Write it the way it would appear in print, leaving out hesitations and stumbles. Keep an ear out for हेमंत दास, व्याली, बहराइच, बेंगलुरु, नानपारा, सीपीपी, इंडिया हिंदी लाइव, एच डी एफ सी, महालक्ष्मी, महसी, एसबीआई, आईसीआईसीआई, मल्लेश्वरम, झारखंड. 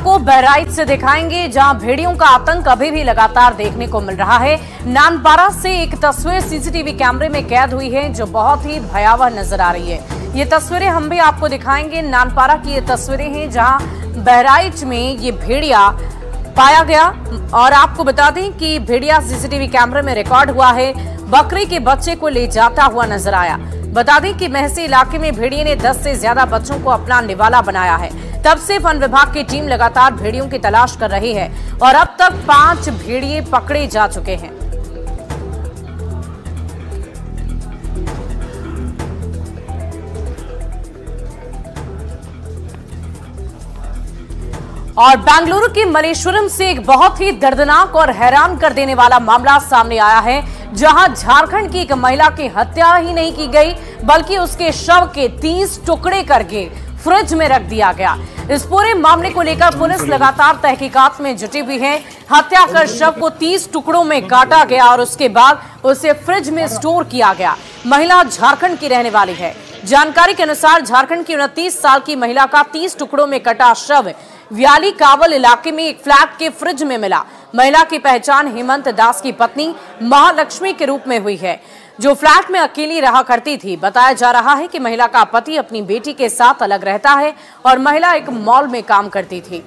आपको बहराइच से दिखाएंगे जहां भेड़ियों का आतंक अभी भी लगातार देखने को मिल रहा है। नानपारा से एक तस्वीर सीसीटीवी कैमरे में कैद हुई है जो बहुत ही भयावह नजर आ रही है। ये तस्वीरें हम भी आपको दिखाएंगे। नानपारा की ये तस्वीरें हैं जहां बहराइच में ये भेड़िया पाया गया। और आपको बता दें कि भेड़िया सीसीटीवी कैमरे में रिकॉर्ड हुआ है, बकरी के बच्चे को ले जाता हुआ नजर आया। बता दें कि महसी इलाके में भेड़िए ने 10 से ज्यादा बच्चों को अपना निवाला बनाया है। तब से वन विभाग की टीम लगातार भेड़ियों की तलाश कर रही है और अब तक 5 भेड़िए पकड़े जा चुके हैं। और बेंगलुरु के मल्लेश्वरम से एक बहुत ही दर्दनाक और हैरान कर देने वाला मामला सामने आया है, जहां झारखंड की एक महिला की हत्या ही नहीं की गई बल्कि उसके शव के 30 टुकड़े करके फ्रिज में रख दिया गया। इस पूरे मामले को लेकर पुलिस लगातार तहकीकात में जुटी हुई है। हत्या कर शव को 30 टुकड़ों में काटा गया और उसके बाद उसे फ्रिज में स्टोर किया गया। महिला झारखंड की रहने वाली है। जानकारी के अनुसार झारखंड की 29 साल की महिला का 30 टुकड़ों में कटा शव व्याली कावल इलाके में एक फ्लैट के फ्रिज में मिला। महिला की पहचान हेमंत दास की पत्नी महालक्ष्मी के रूप में हुई है, जो फ्लैट में अकेली रहा करती थी। बताया जा रहा है कि महिला का पति अपनी बेटी के साथ अलग रहता है और महिला एक मॉल में काम करती थी।